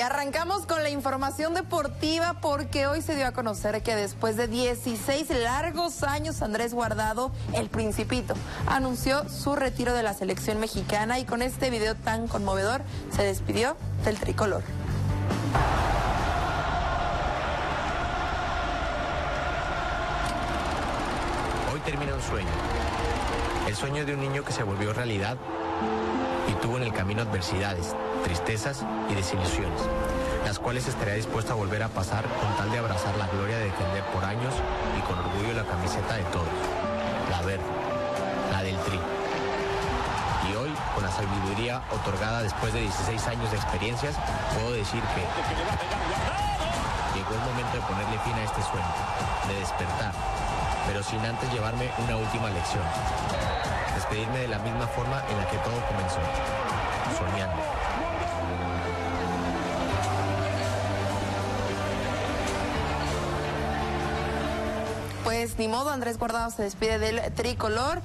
Y arrancamos con la información deportiva porque hoy se dio a conocer que después de 16 largos años, Andrés Guardado, el Principito, anunció su retiro de la selección mexicana y con este video tan conmovedor se despidió del tricolor. Hoy termina un sueño, el sueño de un niño que se volvió realidad y tuvo en el camino adversidades, tristezas y desilusiones, las cuales estaría dispuesto a volver a pasar con tal de abrazar la gloria de defender por años y con orgullo la camiseta de todos, la verde, la del Tri. Y hoy, con la sabiduría otorgada después de 16 años de experiencias, puedo decir que llegó el momento de ponerle fin a este sueño, de despertar, pero sin antes llevarme una última lección. Despedirme de la misma forma en la que todo comenzó, soñando. Pues ni modo, Andrés Guardado se despide del tricolor.